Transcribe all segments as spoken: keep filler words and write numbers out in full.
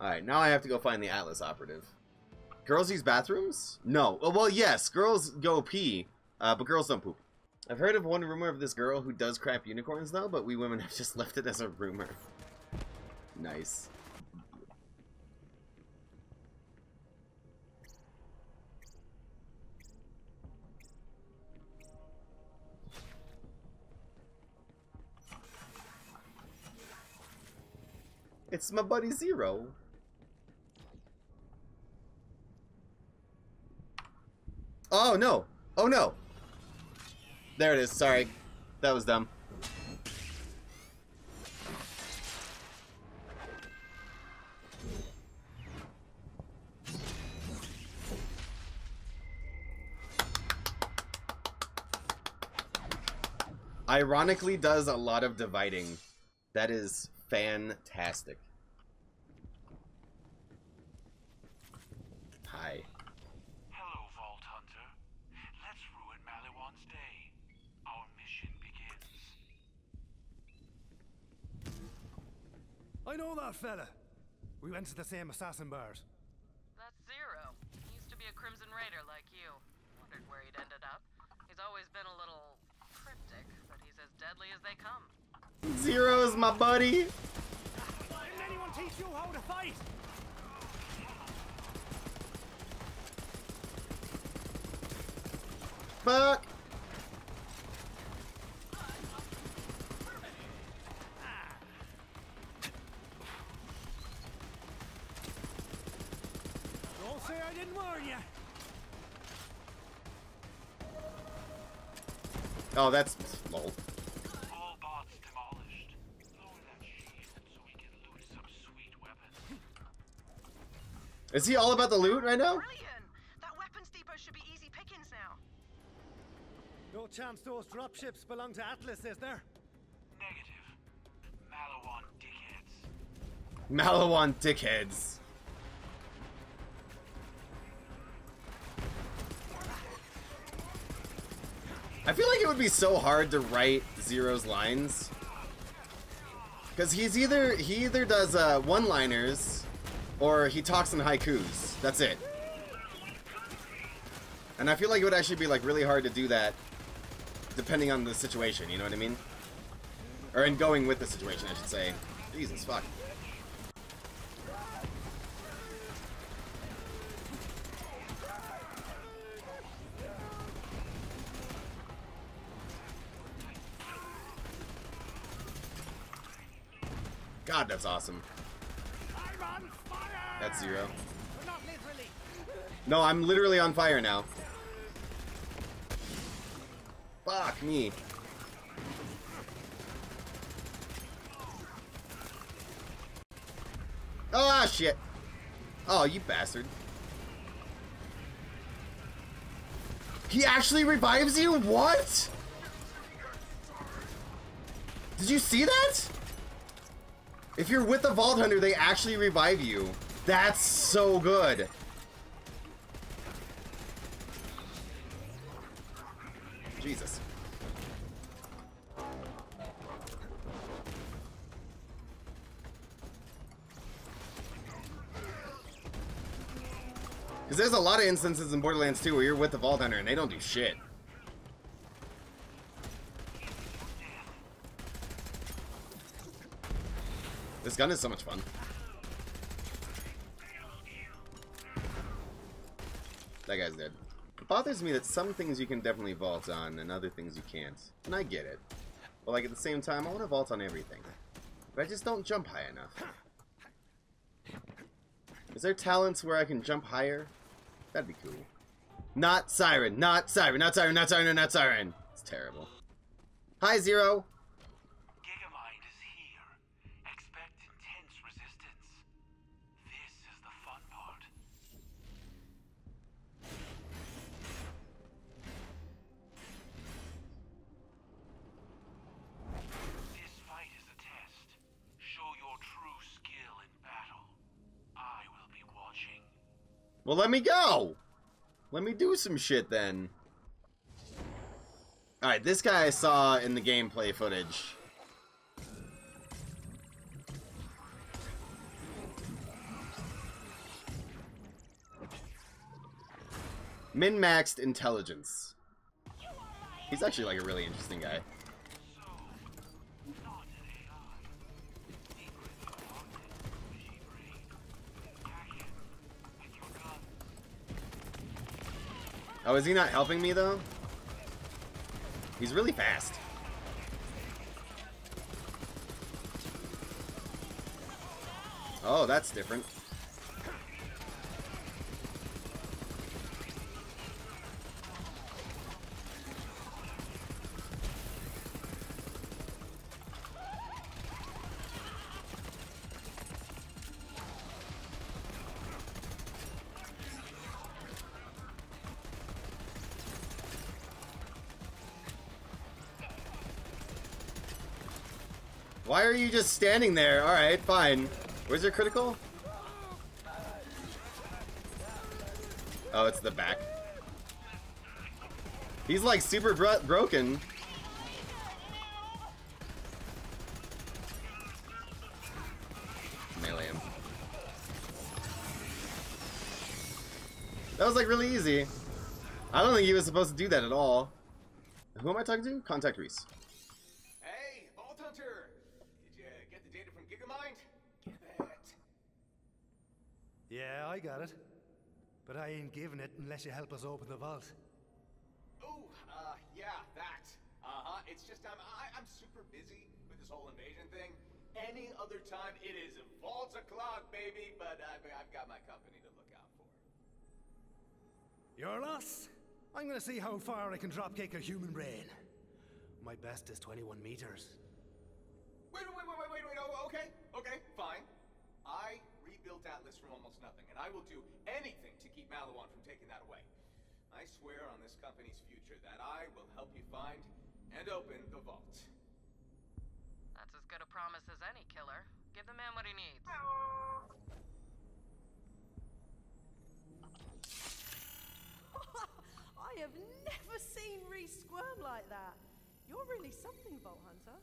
Alright, now I have to go find the Atlas operative. Girls use bathrooms? No. Oh, well, yes, girls go pee, uh, but girls don't poop. I've heard of one rumor of this girl who does crap unicorns, though, but we women have just left it as a rumor. Nice. It's my buddy Zero. Oh no! Oh no! There it is, sorry. That was dumb. Ironically does a lot of dividing. That is fantastic. Hi. Hello, Vault Hunter. Let's ruin Malawan's day. Our mission begins. I know that fella. We went to the same assassin bars. That's Zero. He used to be a Crimson Raider like you. Wondered where he'd ended up. He's always been a little cryptic, but he's as deadly as they come. Zero's my buddy. Didn't anyone teach you how to fight? Fuck. Don't say I didn't warn you. Oh, that's lol. Is he all about the loot right now? Brilliant! That weapons depot should be easy pickings now. No chance those dropships belong to Atlas, is there? Negative. Malawan dickheads. Malawan dickheads. I feel like it would be so hard to write Zero's lines, because he's either he either does uh, one-liners. Or he talks in haikus. That's it. And I feel like it would actually be like really hard to do that depending on the situation, you know what I mean? Or in going with the situation, I should say. Jesus fuck. God, that's awesome. That's Zero. No, I'm literally on fire now. Fuck me. Ah, shit. Oh, you bastard. He actually revives you? What? Did you see that? If you're with the Vault Hunter, they actually revive you. That's so good. Jesus. Because there's a lot of instances in Borderlands two where you're with the Vault Hunter and they don't do shit. This gun is so much fun. That guy's dead. It bothers me that some things you can definitely vault on and other things you can't. And I get it. But like at the same time, I want to vault on everything. But I just don't jump high enough. Is there talents where I can jump higher? That'd be cool. Not Siren! Not Siren! Not Siren! Not Siren! Not Siren! It's terrible. Hi, Zero! Well, let me go! Let me do some shit, then. Alright, this guy I saw in the gameplay footage. Min-maxed intelligence. He's actually like a really interesting guy. Oh, is he not helping me though? He's really fast. Oh, that's different. Why are you just standing there? Alright, fine. Where's your critical? Oh, it's the back. He's like super bro broken. Melee him. That was like really easy. I don't think he was supposed to do that at all. Who am I talking to? Contact Reese. Yeah, I got it. But I ain't giving it unless you help us open the vault. Oh, uh, yeah, that. Uh-huh, it's just I'm, I, I'm super busy with this whole invasion thing. Any other time, it is vault o'clock, baby, but I've, I've got my company to look out for. Your loss? I'm gonna see how far I can dropkick a human brain. My best is twenty-one meters. Wait, wait, wait, wait, wait, wait, oh, okay, okay, fine. I... built Atlas from almost nothing, and I will do anything to keep Malawan from taking that away. I swear on this company's future that I will help you find and open the vault. That's as good a promise as any, killer. Give the man what he needs. I have never seen Reese squirm like that. You're really something, Vault Hunter.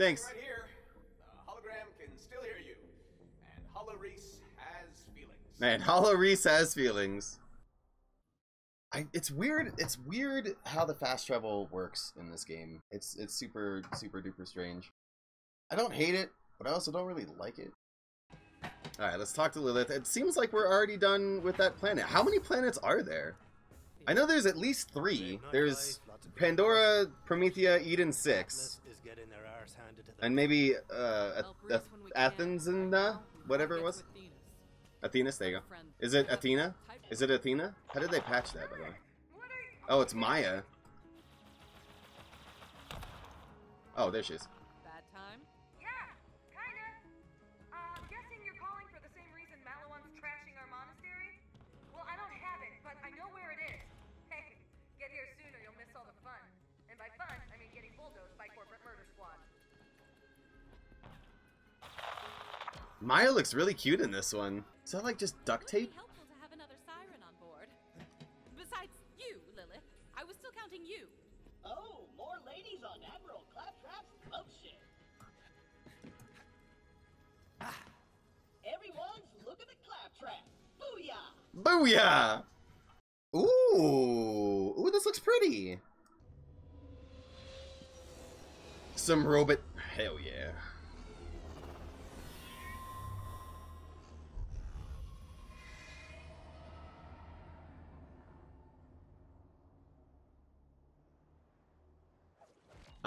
Thanks. Stay right here. The hologram can still hear you. Hollow Reese has feelings. Man, Hollow Reese has feelings. I, it's weird. It's weird how the fast travel works in this game. It's it's super super duper strange. I don't hate it, but I also don't really like it. All right, let's talk to Lilith. It seems like we're already done with that planet. How many planets are there? I know there's at least three. There's Pandora, Promethea, Eden six, and maybe uh, Athens and. Uh, Whatever it was. Athena, there you go. Is it Athena? Is it Athena? How did they patch that, by the way? Oh, it's Maya. Oh, there she is. Bad time? Yeah, kinda. Uh, I'm guessing you're calling for the same reason Malawan's trashing our monastery? Well, I don't have it, but I know where it is. Hey, get here soon or you'll miss all the fun. And by fun, I mean getting bulldozed by corporate murder squad. Maya looks really cute in this one. Is that like just duct tape? It would be helpful to have another siren on board. Besides you, Lilith, I was still counting you. Oh, more ladies on Admiral Claptrap's love ship. Ah. Everyone's look at the Claptrap. Booyah! Booyah! Ooh, ooh, this looks pretty. Some robot. Hell yeah.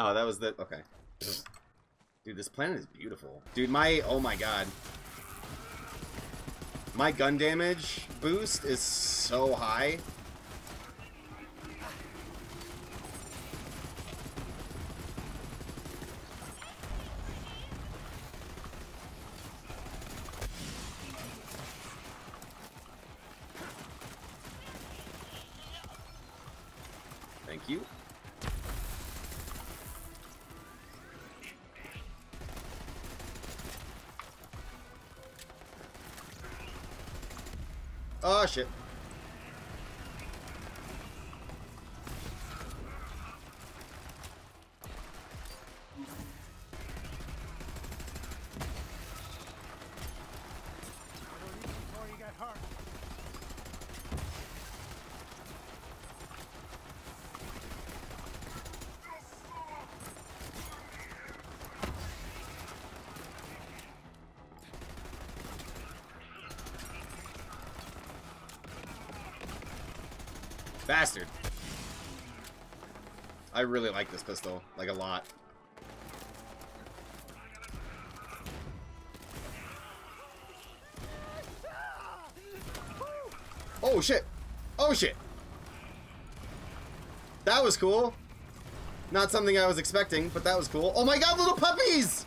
Oh, that was the... Okay. Dude, this planet is beautiful. Dude, my... Oh my god. My gun damage boost is so high. Thank you. Oh shit. Bastard. I really like this pistol, like a lot. Oh shit! Oh shit! That was cool. Not something I was expecting, but that was cool. Oh my god, little puppies!